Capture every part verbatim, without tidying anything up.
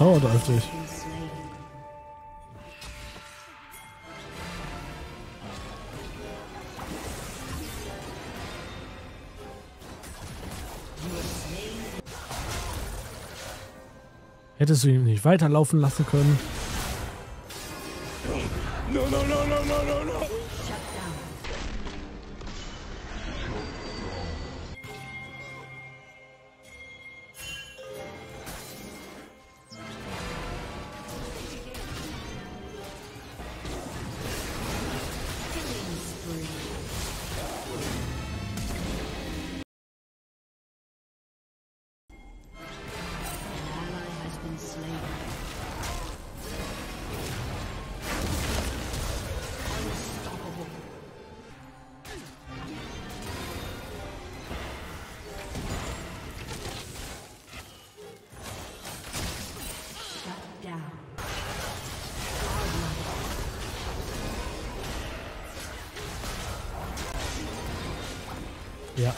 dauert als ich. Hättest du ihn nicht weiterlaufen lassen können? No, no, no, no, no, no, no. Ja.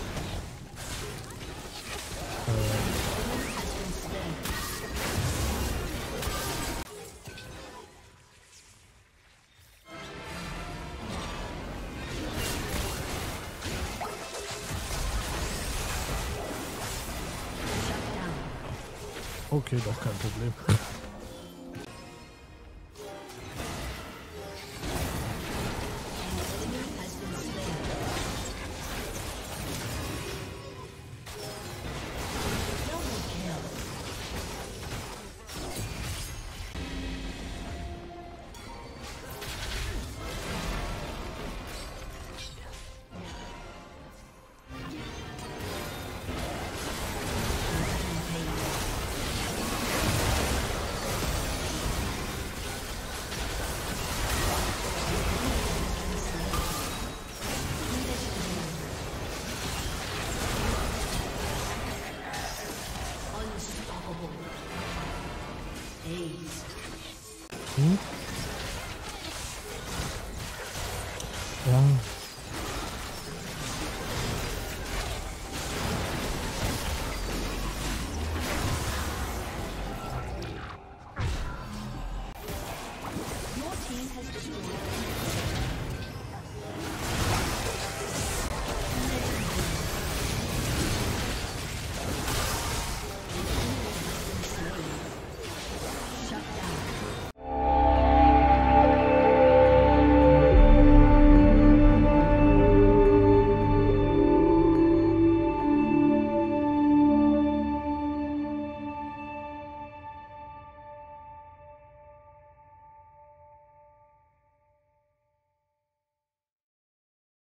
Okay, doch kein Problem. Mm-hmm.